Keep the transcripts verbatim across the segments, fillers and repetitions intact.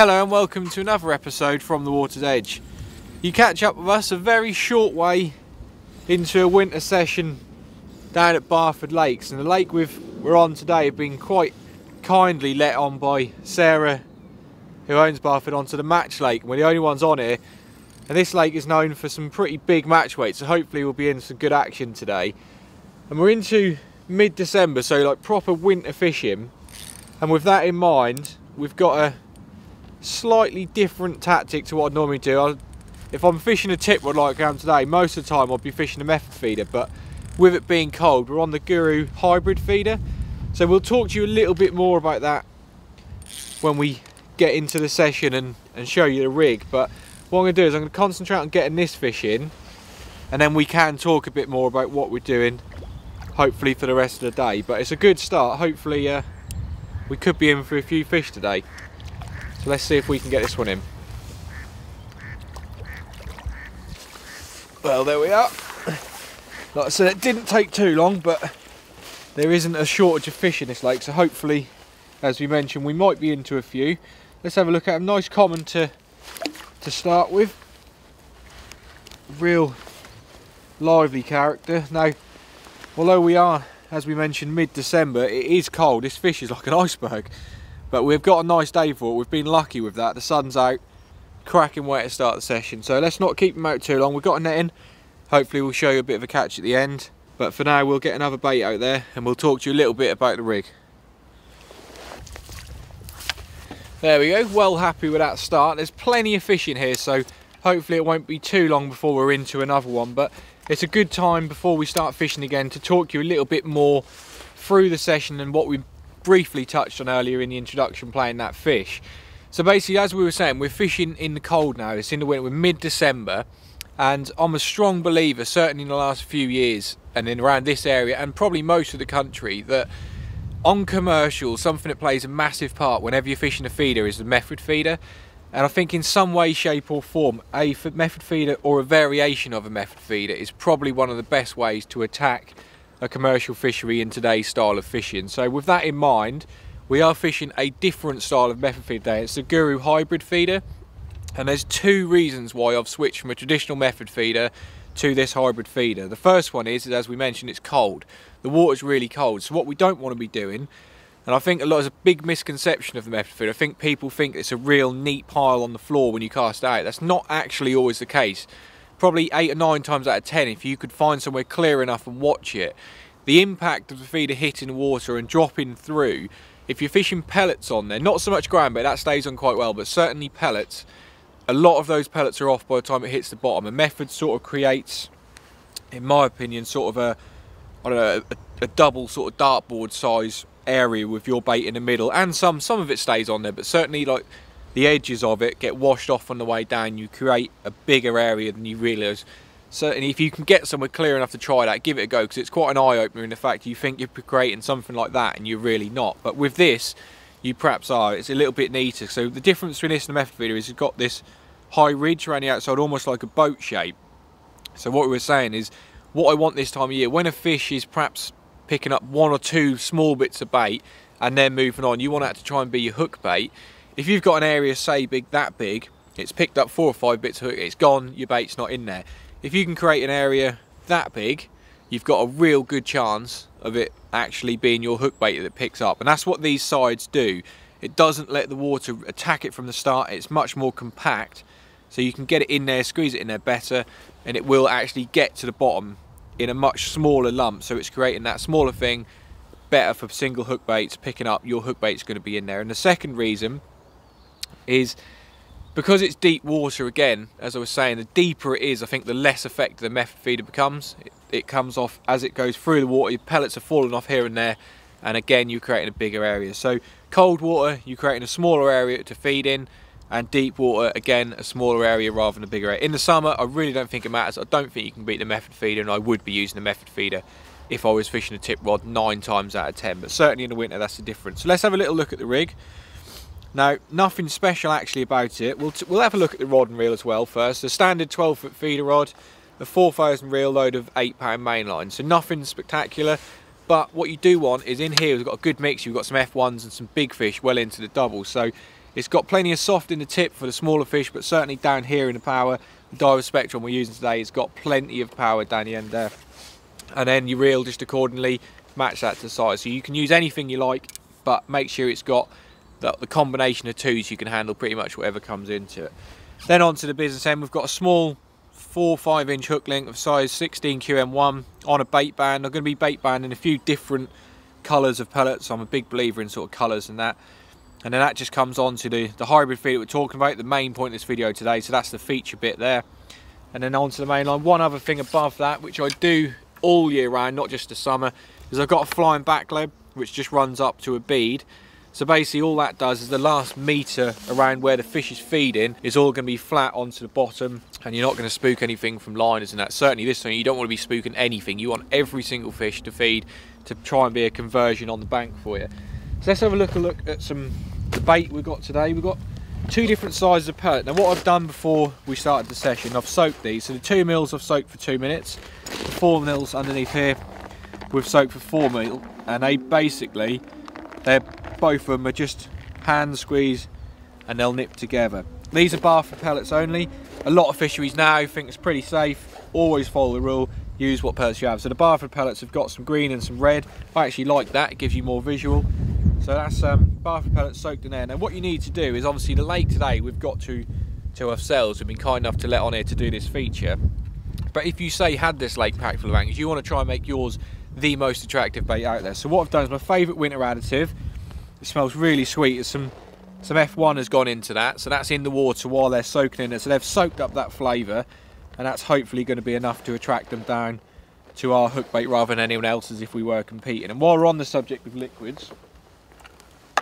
Hello and welcome to another episode from the Water's Edge. You catch up with us a very short way into a winter session down at Barford Lakes, and the lake we've, we're on today have been quite kindly let on by Sarah, who owns Barford, onto the Match Lake. We're the only ones on here, and this lake is known for some pretty big match weights, so hopefully we'll be in some good action today. And we're into mid-December, so like proper winter fishing, and with that in mind we've got a slightly different tactic to what I normally do. I'll, if I'm fishing a tip rod like I am today, most of the time I'll be fishing a method feeder, but with it being cold we're on the Guru Hybrid Feeder, so we'll talk to you a little bit more about that when we get into the session and, and show you the rig. But what I'm going to do is I'm going to concentrate on getting this fish in, and then we can talk a bit more about what we're doing, hopefully for the rest of the day. But it's a good start. Hopefully uh, we could be in for a few fish today. So let's see if we can get this one in. Well, there we are. Like I said, it didn't take too long, but there isn't a shortage of fish in this lake. So hopefully, as we mentioned, we might be into a few. Let's have a look at them. Nice common to to start with. Real lively character. Now, although we are, as we mentioned, mid-December, it is cold. This fish is like an iceberg, but we've got a nice day for it. We've been lucky with that. The sun's out, cracking way to start the session. So let's not keep them out too long. We've got a net in. Hopefully we'll show you a bit of a catch at the end, but for now we'll get another bait out there and we'll talk to you a little bit about the rig. There we go. Well, happy with that start. There's plenty of fish in here, so hopefully it won't be too long before we're into another one. But it's a good time before we start fishing again to talk you a little bit more through the session and what we briefly touched on earlier in the introduction, playing that fish. So basically, as we were saying, we're fishing in the cold now. It's in the winter. We're mid-December, and I'm a strong believer, certainly in the last few years and in around this area and probably most of the country, that on commercial, something that plays a massive part whenever you're fishing a feeder is the method feeder. And I think in some way, shape or form, a method feeder or a variation of a method feeder is probably one of the best ways to attack a commercial fishery in today's style of fishing. So with that in mind, we are fishing a different style of method feeder today. It's the Guru Hybrid Feeder. And there's two reasons why I've switched from a traditional method feeder to this hybrid feeder. The first one is, as we mentioned, it's cold. The water's really cold. So what we don't want to be doing, and I think a lot is a big misconception of the method feeder. I think people think it's a real neat pile on the floor when you cast out. That's not actually always the case. Probably eight or nine times out of ten, if you could find somewhere clear enough and watch it, the impact of the feeder hitting the water and dropping through, if you're fishing pellets on there, not so much ground bait, that stays on quite well, but certainly pellets, a lot of those pellets are off by the time it hits the bottom. A method sort of creates, in my opinion, sort of a, I don't know, a, a double sort of dartboard size area with your bait in the middle, and some some of it stays on there, but certainly like the edges of it get washed off on the way down. You create a bigger area than you realise. Certainly if you can get somewhere clear enough to try that, give it a go, because it's quite an eye-opener in the fact you think you're creating something like that and you're really not. But with this you perhaps are. It's a little bit neater. So the difference between this and the method feeder is it's got this high ridge around the outside, almost like a boat shape. So what we were saying is, what I want this time of year, when a fish is perhaps picking up one or two small bits of bait and then moving on, you want that to try and be your hook bait. If you've got an area, say, big, that big, it's picked up four or five bits of hook, it's gone, your bait's not in there. If you can create an area that big, you've got a real good chance of it actually being your hook bait that picks up. And that's what these sides do. It doesn't let the water attack it from the start. It's much more compact, so you can get it in there, squeeze it in there better, and it will actually get to the bottom in a much smaller lump. So it's creating that smaller thing, better for single hook baits, picking up, your hook bait's going to be in there. And the second reason is because it's deep water again, as I was saying, the deeper it is, I think the less effective the method feeder becomes. It, it comes off as it goes through the water, your pellets are falling off here and there, and again you're creating a bigger area. So cold water, you're creating a smaller area to feed in, and deep water, again, a smaller area rather than a bigger area. In the summer, I really don't think it matters. I don't think you can beat the method feeder, and I would be using the method feeder if I was fishing a tip rod nine times out of ten, but certainly in the winter, that's the difference. So let's have a little look at the rig. Now, nothing special actually about it. We'll, t we'll have a look at the rod and reel as well first. The standard twelve foot feeder rod, a four thousand reel load of eight pound mainline. So nothing spectacular, but what you do want is in here, we've got a good mix. You've got some F ones and some big fish well into the doubles. So It's got plenty of soft in the tip for the smaller fish, but certainly down here in the power, the Daiwa Spectrum we're using today has got plenty of power down the end there. And then your reel just accordingly, match that to size. So you can use anything you like, but make sure it's got the, the combination of two, so you can handle pretty much whatever comes into it. Then onto the business end, we've got a small four five inch hook link of size sixteen Q M one on a bait band. I'm going to be bait banding a few different colours of pellets. I'm a big believer in sort of colours and that. And then that just comes on to the, the hybrid feeder we're talking about, the main point of this video today. So that's the feature bit there. And then onto the main line. One other thing above that, which I do all year round, not just the summer, is I've got a flying back lead, which just runs up to a bead. So basically all that does is the last metre around where the fish is feeding is all going to be flat onto the bottom, and you're not going to spook anything from liners and that. Certainly this time you don't want to be spooking anything. You want every single fish to feed to try and be a conversion on the bank for you. So let's have a look, a look at some the bait we've got today. We've got two different sizes of pellet. Now what I've done before we started the session, I've soaked these. So the two mils I've soaked for two minutes, the four mils underneath here we've soaked for four mil, and they basically, they're both of them are just hand squeeze and they'll nip together. These are Barford pellets only. A lot of fisheries now think it's pretty safe. Always follow the rule, use what pellets you have. So the Barford pellets have got some green and some red. I actually like that, it gives you more visual. So that's um, Barford pellets soaked in there. Now what you need to do is, obviously the lake today we've got to, to ourselves, we've been kind enough to let on here to do this feature. But if you say you had this lake packed full of anglers, you want to try and make yours the most attractive bait out there. So what I've done is my favourite winter additive. It smells really sweet. There's some some F one has gone into that, so that's in the water while they're soaking in it. So they've soaked up that flavour, and that's hopefully going to be enough to attract them down to our hook bait rather than anyone else's if we were competing. And while we're on the subject of liquids,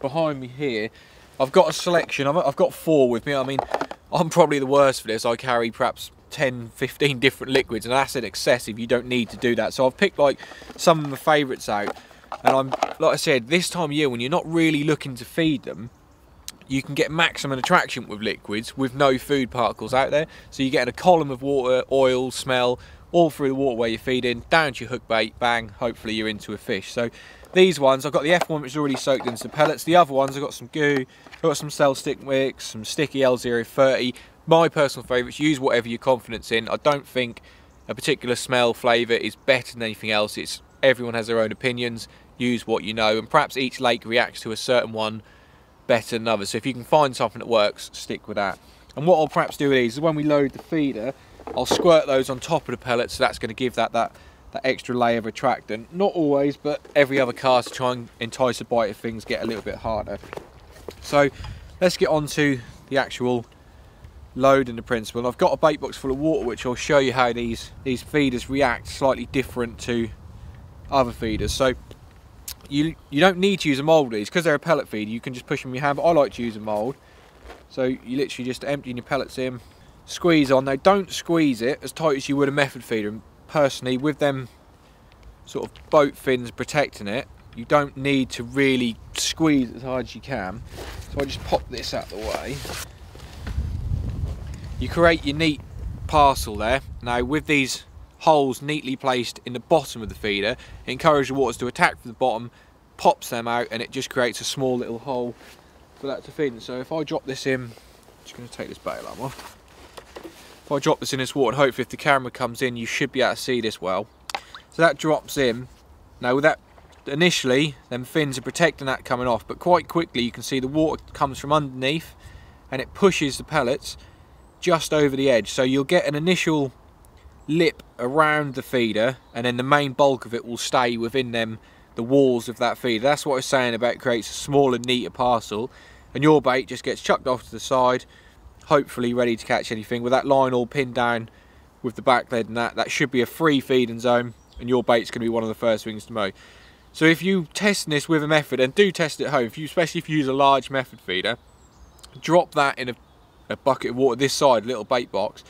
behind me here, I've got a selection. I've got four with me. I mean, I'm probably the worst for this. I carry perhaps ten, fifteen different liquids, and that's an excessive. You don't need to do that. So I've picked like some of my favourites out, and I'm like I said, this time of year when you're not really looking to feed them, you can get maximum attraction with liquids with no food particles out there. So you get a column of water, oil, smell, all through the water where you're feeding, down to your hook bait, bang, hopefully you're into a fish. So these ones, I've got the F one which is already soaked into the pellets. The other ones, I've got some goo, I've got some cell stick mix, some sticky L zero thirty. My personal favourites, use whatever you're confident in. I don't think a particular smell, flavour is better than anything else. It's everyone has their own opinions, use what you know, and perhaps each lake reacts to a certain one better than others. So if you can find something that works, stick with that. And what I'll perhaps do with these is when we load the feeder, I'll squirt those on top of the pellets, so that's going to give that, that, that extra layer of attractant. Not always, but every other cast to try and entice the bite if things get a little bit harder. So let's get on to the actual loading the principle. And I've got a bait box full of water, which I'll show you how these these feeders react slightly different to other feeders. So you you don't need to use a mould these because they're a pellet feeder. You can just push them in your hand. But I like to use a mould. So you literally just emptying your pellets in, squeeze on. They don't squeeze it as tight as you would a method feeder. And personally, with them sort of boat fins protecting it, you don't need to really squeeze as hard as you can. So I just pop this out the way. You create your neat parcel there. Now with these holes neatly placed in the bottom of the feeder, it encourages the waters to attack from the bottom, pops them out, and it just creates a small little hole for that to feed in. So if I drop this in, I'm just going to take this bail arm off. If I drop this in this water, and hopefully if the camera comes in, you should be able to see this well. So that drops in. Now with that, initially, them fins are protecting that coming off, but quite quickly you can see the water comes from underneath, and it pushes the pellets just over the edge. So you'll get an initial lip around the feeder, and then the main bulk of it will stay within them, the walls of that feeder. That's what I was saying about it creates a smaller, neater parcel, and your bait just gets chucked off to the side, hopefully ready to catch anything. With that line all pinned down with the back lead and that, that should be a free feeding zone, and your bait's going to be one of the first things to mow. So if you test this with a method, and do test it at home, if you, especially if you use a large method feeder, drop that in a a bucket of water this side, little bait box.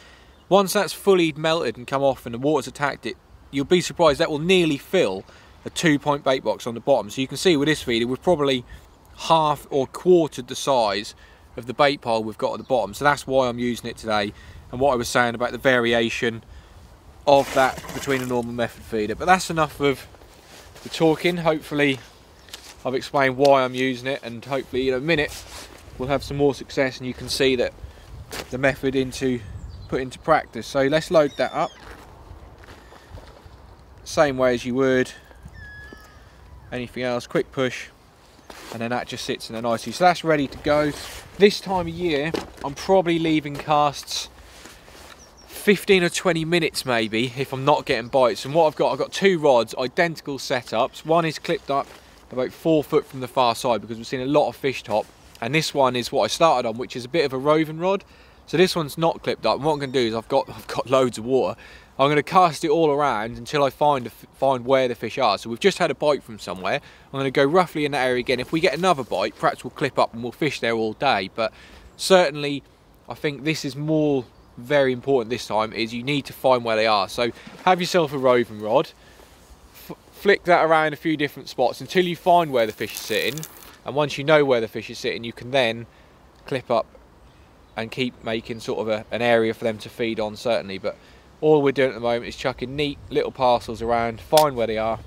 Once that's fully melted and come off and the water's attacked it, you'll be surprised that will nearly fill a two-point bait box on the bottom. So you can see with this feeder, we've probably half or quartered the size of the bait pile we've got at the bottom. So that's why I'm using it today, and what I was saying about the variation of that between a normal method feeder. But that's enough of the talking. Hopefully I've explained why I'm using it, and hopefully in a minute we'll have some more success, and you can see that the method into put into practice. So let's load that up same way as you would anything else, quick push, and then that just sits in an I C. So that's ready to go. This time of year I'm probably leaving casts fifteen or twenty minutes maybe if I'm not getting bites. And what I've got, I've got two rods, identical setups. One is clipped up about four foot from the far side because we've seen a lot of fish top, and this one is what I started on, which is a bit of a roving rod. So this one's not clipped up, and what I'm going to do is I've got I've got loads of water. I'm going to cast it all around until I find find where the fish are. So we've just had a bite from somewhere. I'm going to go roughly in that area again. If we get another bite, perhaps we'll clip up and we'll fish there all day. But certainly, I think this is more very important this time, is you need to find where they are. So have yourself a roving rod, f flick that around a few different spots until you find where the fish are sitting. And once you know where the fish are sitting, you can then clip up and keep making sort of a, an area for them to feed on, certainly. But all we're doing at the moment is chucking neat little parcels around, find where they are,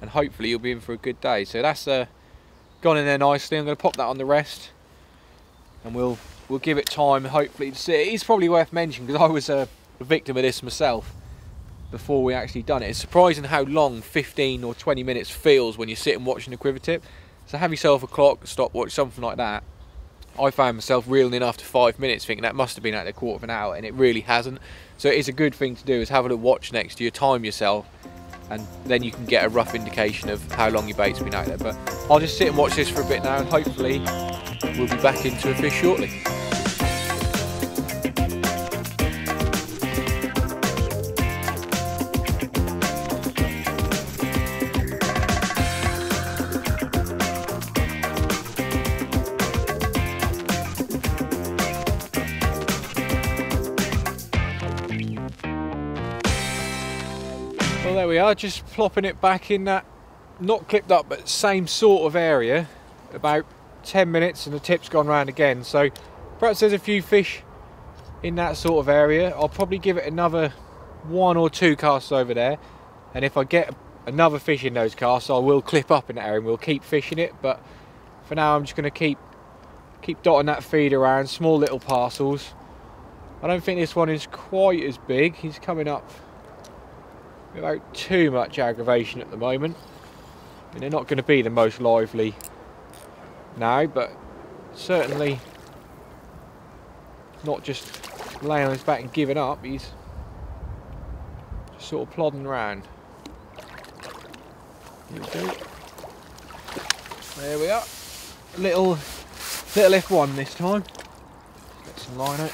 and hopefully you'll be in for a good day. So that's uh, gone in there nicely. I'm going to pop that on the rest, and we'll we'll give it time, hopefully, to see. It is probably worth mentioning, because I was a victim of this myself before we actually done it. It's surprising how long fifteen or twenty minutes feels when you're sitting watching the quiver tip. So have yourself a clock, stopwatch, something like that. I found myself reeling in after five minutes thinking that must have been out a quarter of an hour, and it really hasn't. So it is a good thing to do, is have a little watch next to you, time yourself, and then you can get a rough indication of how long your bait's been out there. But I'll just sit and watch this for a bit now, and hopefully we'll be back into a fish shortly. There we are, just plopping it back in that not clipped up but same sort of area. About ten minutes and the tip's gone round again, so perhaps there's a few fish in that sort of area. I'll probably give it another one or two casts over there, and if I get another fish in those casts I will clip up in that area and we'll keep fishing it. But for now I'm just going to keep keep dotting that feed around, small little parcels. I don't think this one is quite as big. He's coming up without too much aggravation at the moment. I mean, they're not going to be the most lively now, but certainly not just laying on his back and giving up. He's just sort of plodding around. Here we go. There we are. Little, little F one this time. Get some line out.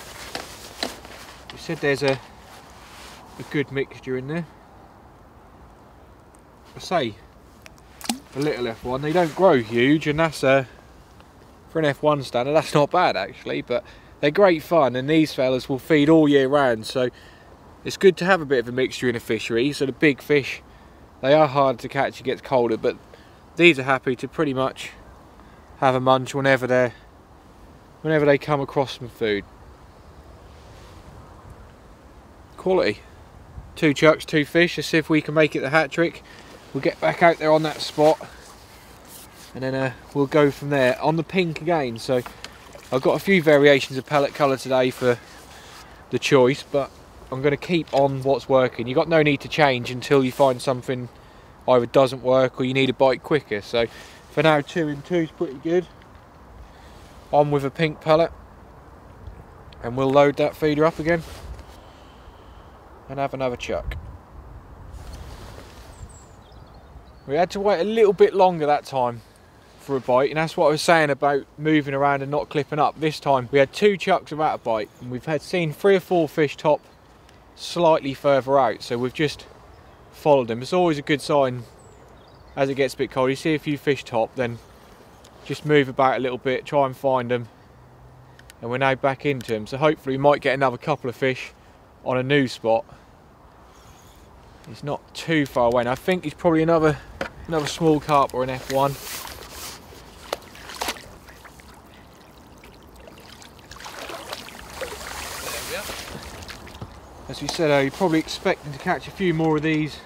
You said there's a, a good mixture in there. I say a little F one, they don't grow huge, and that's uh, for an F one standard that's not bad actually, but they're great fun, and these fellas will feed all year round, so it's good to have a bit of a mixture in a fishery. So the big fish, they are hard to catch, it gets colder, but these are happy to pretty much have a munch whenever they whenever they come across some food. Quality. Two chucks, two fish. Let's see if we can make it the hat trick. We'll get back out there on that spot, and then uh, we'll go from there. On the pink again, so I've got a few variations of pellet colour today for the choice, but I'm going to keep on what's working. You've got no need to change until you find something either doesn't work or you need a bite quicker. So for now, two and two is pretty good. On with a pink pellet, and we'll load that feeder up again and have another chuck. We had to wait a little bit longer that time for a bite, and that's what I was saying about moving around and not clipping up. This time we had two chucks without a bite, and we've had seen three or four fish top slightly further out, so we've just followed them. It's always a good sign as it gets a bit cold. You see a few fish top, then just move about a little bit, try and find them, and we're now back into them. So hopefully we might get another couple of fish on a new spot. He's not too far away, and I think he's probably another another small carp or an F one. There we are. As we said, uh, you're probably expecting to catch a few more of these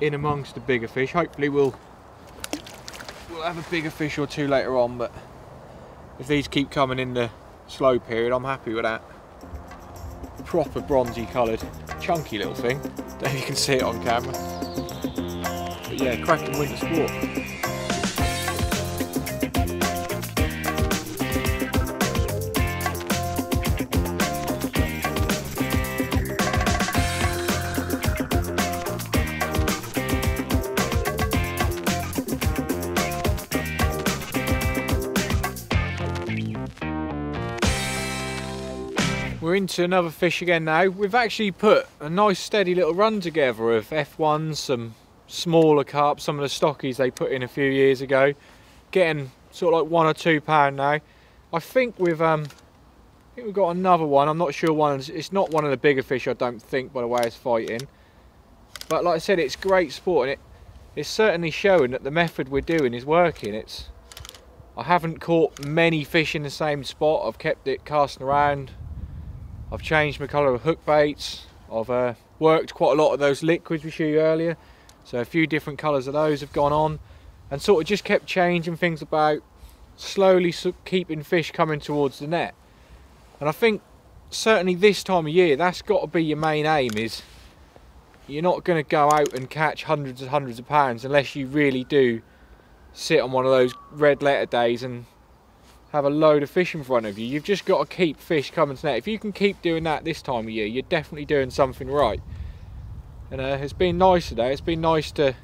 in amongst the bigger fish. Hopefully we'll we'll have a bigger fish or two later on, but if these keep coming in the slow period, I'm happy with that. Proper bronzy coloured, chunky little thing. Don't know if you can see it on camera. But yeah, cracking winter sport. We're into another fish again now. We've actually put a nice steady little run together of F ones, some smaller carp, some of the stockies they put in a few years ago, getting sort of like one or two pound now. I think we've um, I think we've got another one. I'm not sure one. It's not one of the bigger fish, I don't think, by the way it's fighting. But like I said, it's great sport, and it it's certainly showing that the method we're doing is working. It's I haven't caught many fish in the same spot. I've kept it casting around. I've changed my colour of hook baits. I've uh, worked quite a lot of those liquids we showed you earlier, so a few different colours of those have gone on, and sort of just kept changing things about, slowly keeping fish coming towards the net. And I think certainly this time of year, that's got to be your main aim. Is you're not going to go out and catch hundreds and hundreds of pounds unless you really do sit on one of those red letter days and have a load of fish in front of you. You've just got to keep fish coming to net. If you can keep doing that this time of year, you're definitely doing something right. And uh, it's been nice today. It's been nice to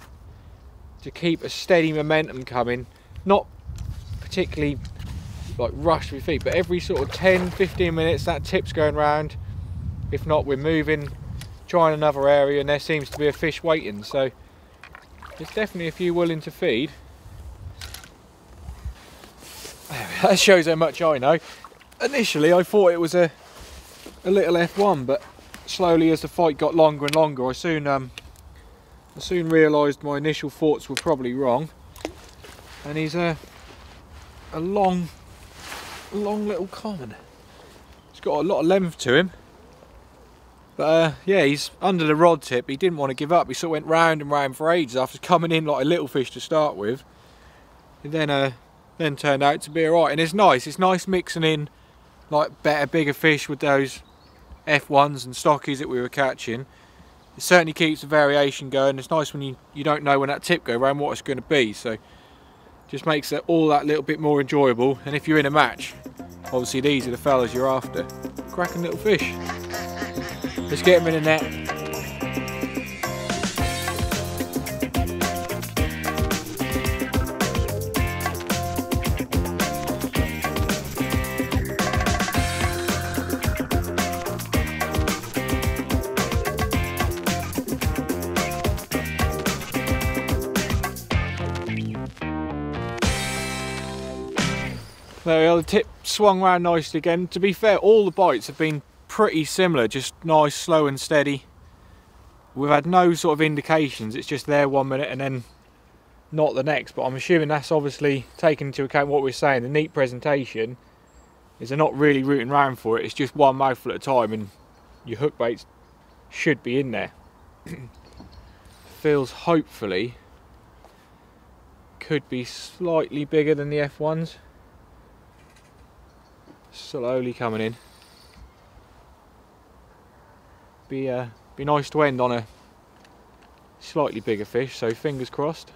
to keep a steady momentum coming, not particularly like rushed with feet, but every sort of ten fifteen minutes that tip's going round. If not, we're moving, trying another area, and there seems to be a fish waiting. So there's definitely a few willing to feed. That shows how much I know. Initially I thought it was a, a little F one, but slowly as the fight got longer and longer, I soon um, I soon realised my initial thoughts were probably wrong. And he's a, a long, long little common. He's got a lot of length to him. But uh, yeah, he's under the rod tip. He didn't want to give up. He sort of went round and round for ages after coming in like a little fish to start with. And then... Uh, then turned out to be alright, and it's nice, it's nice mixing in like better, bigger fish with those F ones and stockies that we were catching. It certainly keeps the variation going. It's nice when you, you don't know when that tip goes around what it's going to be, so just makes it all that little bit more enjoyable. And if you're in a match, obviously these are the fellas you're after. Cracking little fish. Let's get them in the net. There we are, the tip swung round nicely again. To be fair, all the bites have been pretty similar, just nice, slow and steady. We've had no sort of indications, it's just there one minute and then not the next. But I'm assuming that's obviously taken into account what we're saying. The neat presentation is they're not really rooting round for it, it's just one mouthful at a time and your hook baits should be in there. Feels hopefully could be slightly bigger than the F ones. Slowly coming in. Be uh, be nice to end on a slightly bigger fish, so fingers crossed.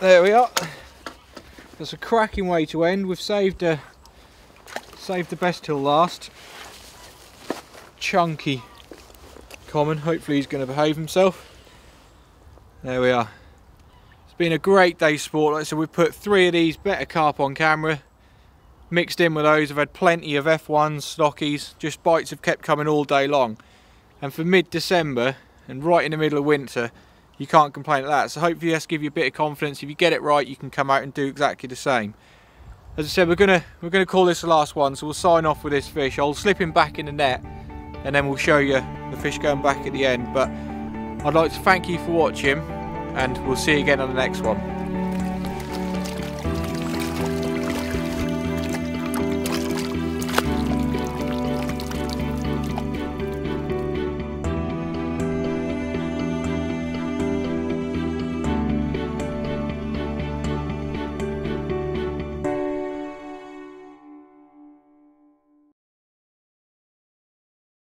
There we are. That's a cracking way to end. We've saved uh, saved the best till last. Chunky common, hopefully he's going to behave himself. There we are. It's been a great day's sport. Like I said, we've put three of these better carp on camera, mixed in with those. I've had plenty of F ones, stockies, just bites have kept coming all day long. And for mid-December and right in the middle of winter, you can't complain at that. So hopefully that's give you a bit of confidence. If you get it right, you can come out and do exactly the same. As I said, we're gonna we're gonna call this the last one, so we'll sign off with this fish. I'll slip him back in the net, and then we'll show you the fish going back at the end. But I'd like to thank you for watching, and we'll see you again on the next one.